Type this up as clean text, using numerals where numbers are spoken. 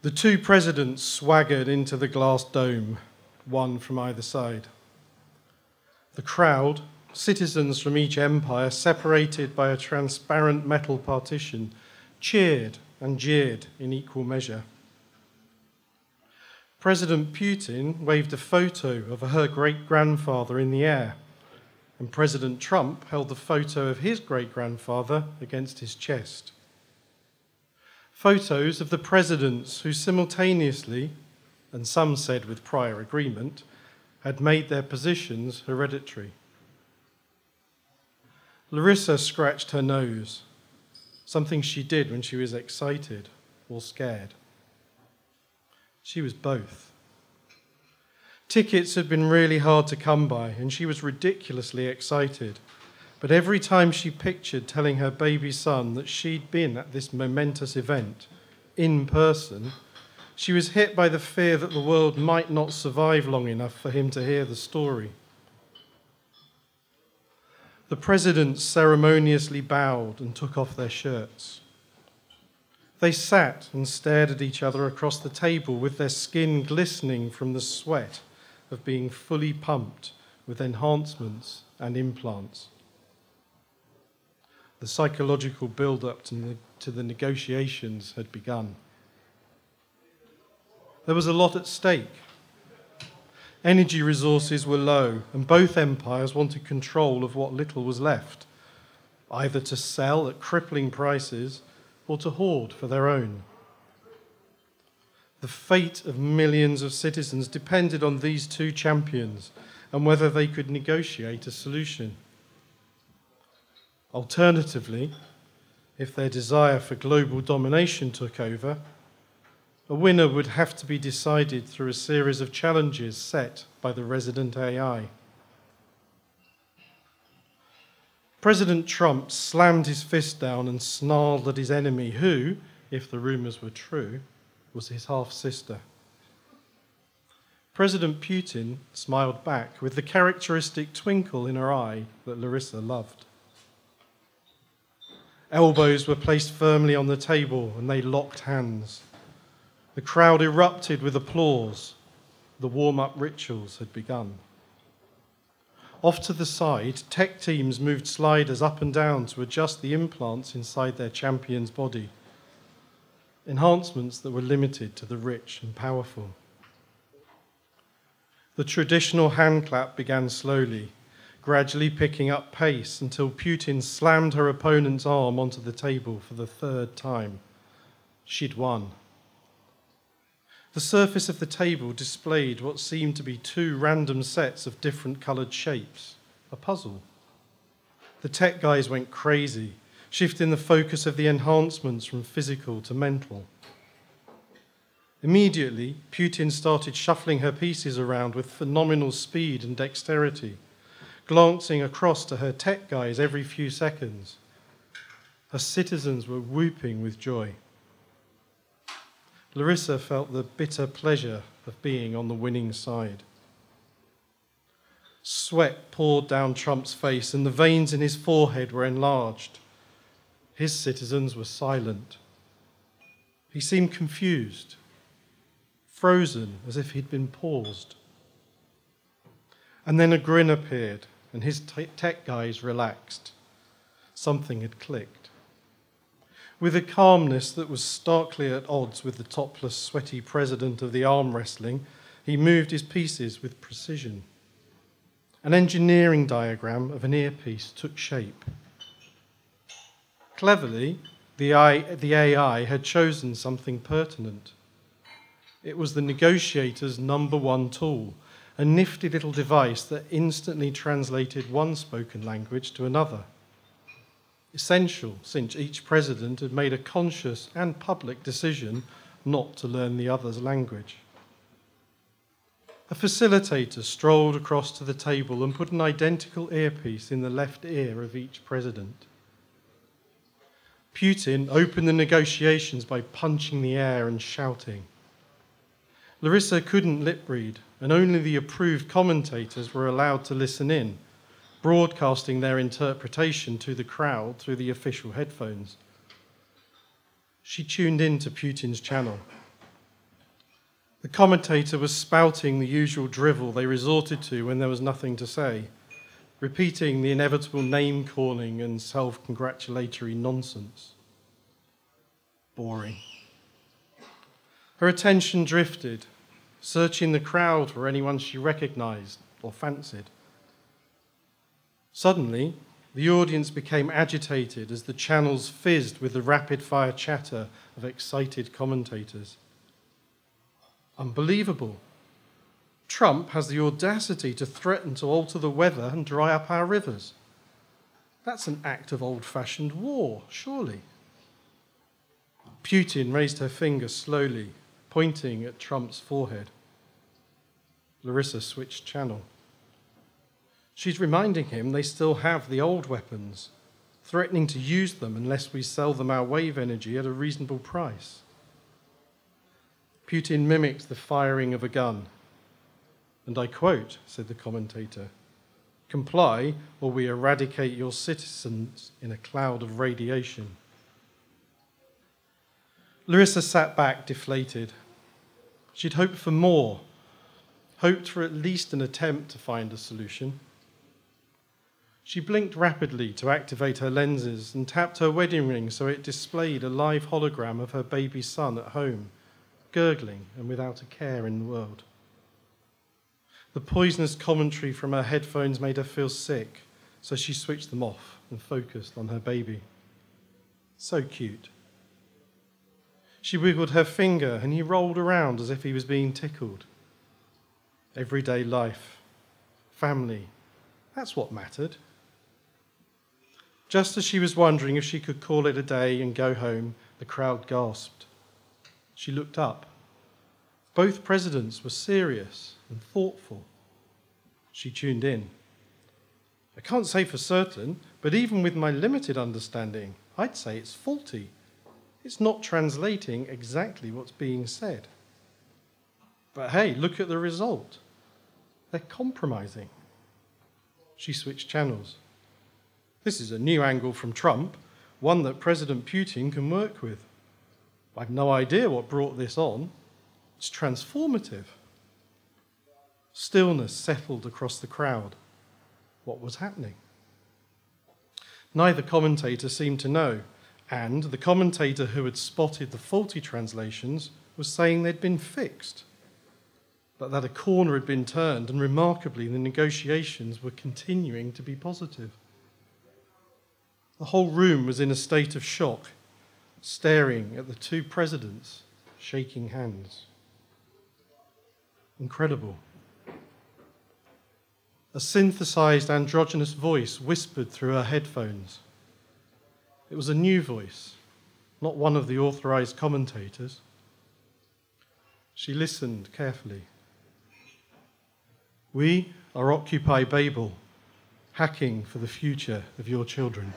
The two presidents swaggered into the glass dome, one from either side. The crowd, citizens from each empire separated by a transparent metal partition, cheered and jeered in equal measure. President Putin waved a photo of her great-grandfather in the air, and President Trump held the photo of his great-grandfather against his chest. Photos of the presidents who simultaneously, and some said with prior agreement, had made their positions hereditary. Larissa scratched her nose, something she did when she was excited or scared. She was both. Tickets had been really hard to come by, and she was ridiculously excited. But every time she pictured telling her baby son that she'd been at this momentous event, in person, she was hit by the fear that the world might not survive long enough for him to hear the story. The presidents ceremoniously bowed and took off their shirts. They sat and stared at each other across the table with their skin glistening from the sweat of being fully pumped with enhancements and implants. The psychological build-up to the negotiations had begun. There was a lot at stake. Energy resources were low, and both empires wanted control of what little was left, either to sell at crippling prices or to hoard for their own. The fate of millions of citizens depended on these two champions and whether they could negotiate a solution. Alternatively, if their desire for global domination took over, a winner would have to be decided through a series of challenges set by the resident AI. President Trump slammed his fist down and snarled at his enemy who, if the rumors were true, was his half-sister. President Putin smiled back with the characteristic twinkle in her eye that Larissa loved. Elbows were placed firmly on the table and they locked hands. The crowd erupted with applause. The warm-up rituals had begun. Off to the side, tech teams moved sliders up and down to adjust the implants inside their champion's body. Enhancements that were limited to the rich and powerful. The traditional hand clap began slowly, gradually picking up pace until Putin slammed her opponent's arm onto the table for the third time. She'd won. The surface of the table displayed what seemed to be two random sets of different coloured shapes, a puzzle. The tech guys went crazy, shifting the focus of the enhancements from physical to mental. Immediately, Putin started shuffling her pieces around with phenomenal speed and dexterity, glancing across to her tech guys every few seconds. Her citizens were whooping with joy. Larissa felt the bitter pleasure of being on the winning side. Sweat poured down Trump's face and the veins in his forehead were enlarged. His citizens were silent. He seemed confused, frozen as if he'd been paused. And then a grin appeared and his tech guys relaxed. Something had clicked. With a calmness that was starkly at odds with the topless, sweaty president of the arm wrestling, he moved his pieces with precision. An engineering diagram of an earpiece took shape. Cleverly, the AI had chosen something pertinent. It was the negotiator's #1 tool, a nifty little device that instantly translated one spoken language to another. Essential, since each president had made a conscious and public decision not to learn the other's language. A facilitator strolled across to the table and put an identical earpiece in the left ear of each president. Putin opened the negotiations by punching the air and shouting. Larissa couldn't lip-read, and only the approved commentators were allowed to listen in, broadcasting their interpretation to the crowd through the official headphones. She tuned in to Putin's channel, The commentator was spouting the usual drivel they resorted to when there was nothing to say, repeating the inevitable name-calling and self-congratulatory nonsense. Boring. Her attention drifted, searching the crowd for anyone she recognised or fancied. Suddenly, the audience became agitated as the channels fizzed with the rapid-fire chatter of excited commentators. Unbelievable. Trump has the audacity to threaten to alter the weather and dry up our rivers. That's an act of old-fashioned war, surely. Putin raised her finger slowly, pointing at Trump's forehead. Larissa switched channel. She's reminding him they still have the old weapons, threatening to use them unless we sell them our wave energy at a reasonable price. Putin mimics the firing of a gun. And I quote, said the commentator, "Comply or we eradicate your citizens in a cloud of radiation." Larissa sat back, deflated. She'd hoped for more, hoped for at least an attempt to find a solution. She blinked rapidly to activate her lenses and tapped her wedding ring so it displayed a live hologram of her baby son at home, gurgling and without a care in the world. The poisonous commentary from her headphones made her feel sick, so she switched them off and focused on her baby. So cute. She wiggled her finger and he rolled around as if he was being tickled. Everyday life, family, that's what mattered. Just as she was wondering if she could call it a day and go home, the crowd gasped. She looked up. Both presidents were serious and thoughtful. She tuned in. I can't say for certain, but even with my limited understanding, I'd say it's faulty. It's not translating exactly what's being said. But hey, look at the result. They're compromising. She switched channels. This is a new angle from Trump, one that President Putin can work with. I've no idea what brought this on. It's transformative. Stillness settled across the crowd. What was happening? Neither commentator seemed to know, and the commentator who had spotted the faulty translations was saying they'd been fixed, but that a corner had been turned, and remarkably, the negotiations were continuing to be positive. The whole room was in a state of shock, staring at the two presidents, shaking hands. Incredible. A synthesized androgynous voice whispered through her headphones. It was a new voice, not one of the authorized commentators. She listened carefully. We are Occupy Babel, hacking for the future of your children.